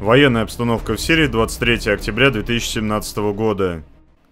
Военная обстановка в Сирии 23 октября 2017 года.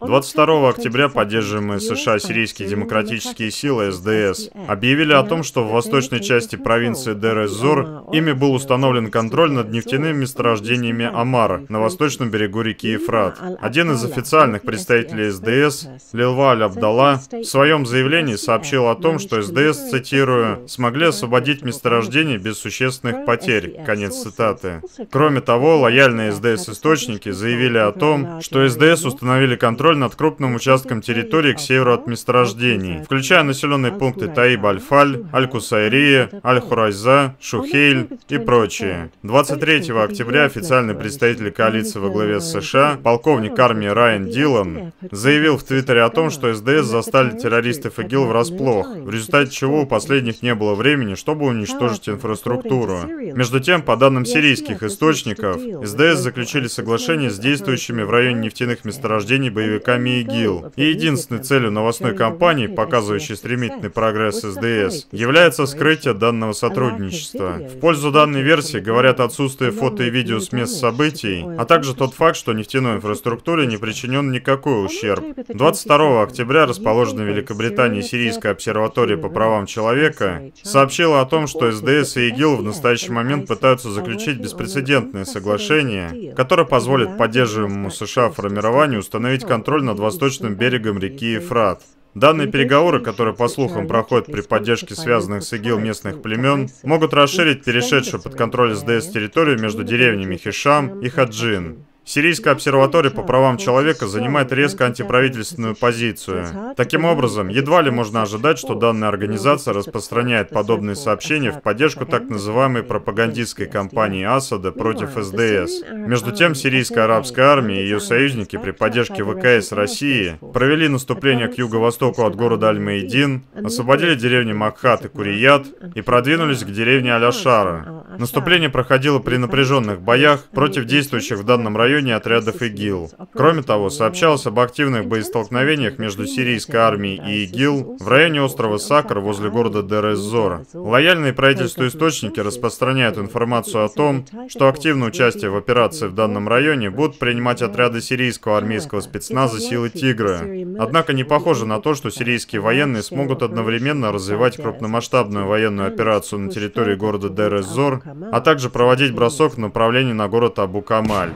22 октября поддерживаемые США сирийские демократические силы СДС объявили о том, что в восточной части провинции Дейр-эз-Зор ими был установлен контроль над нефтяными месторождениями Омара на восточном берегу реки Евфрат. Один из официальных представителей СДС, Лилва Аль-Абдалла, в своем заявлении сообщил о том, что СДС, цитирую, «смогли освободить месторождение без существенных потерь», конец цитаты. Кроме того, лояльные СДС-источники заявили о том, что СДС установили контроль над крупным участком территории к северу от месторождений, включая населенные пункты Таиб-Аль-Фаль, Аль-Кусайрия, Аль-Хурайза, Шухейль и прочие. 23 октября официальный представитель коалиции во главе с США, полковник армии Райан Диллон, заявил в Твиттере о том, что СДС застали террористов ИГИЛ врасплох, в результате чего у последних не было времени, чтобы уничтожить инфраструктуру. Между тем, по данным сирийских источников, СДС заключили соглашение с действующими в районе нефтяных месторождений боевиками ИГИЛ. И единственной целью новостной кампании, показывающей стремительный прогресс СДС, является вскрытие данного сотрудничества. В пользу данной версии говорят отсутствие фото и видео с мест событий, а также тот факт, что нефтяной инфраструктуре не причинен никакой ущерб. 22 октября расположенная в Великобритании Сирийская обсерватория по правам человека сообщила о том, что СДС и ИГИЛ в настоящий момент пытаются заключить беспрецедентное соглашение, которое позволит поддерживаемому США формированию установить контроль над восточным берегом реки Евфрат. Данные переговоры, которые, по слухам, проходят при поддержке связанных с ИГИЛ местных племен, могут расширить перешедшую под контроль СДС территорию между деревнями Хишам и Хаджин. Сирийская обсерватория по правам человека занимает резко антиправительственную позицию. Таким образом, едва ли можно ожидать, что данная организация распространяет подобные сообщения в поддержку так называемой пропагандистской кампании Асада против СДС. Между тем, сирийская арабская армия и ее союзники при поддержке ВКС России провели наступление к юго-востоку от города Аль-Мейдин, освободили деревни Макхат и Курият и продвинулись к деревне Аляшара. Наступление проходило при напряженных боях против действующих в данном районе отрядов ИГИЛ. Кроме того, сообщалось об активных боестолкновениях между сирийской армией и ИГИЛ в районе острова Сакр возле города Дейр-эз-Зор. Лояльные правительству источники распространяют информацию о том, что активное участие в операции в данном районе будут принимать отряды сирийского армейского спецназа силы Тигра. Однако не похоже на то, что сирийские военные смогут одновременно развивать крупномасштабную военную операцию на территории города Дейр-эз-Зор, а также проводить бросок в направлении на город Абукамаль.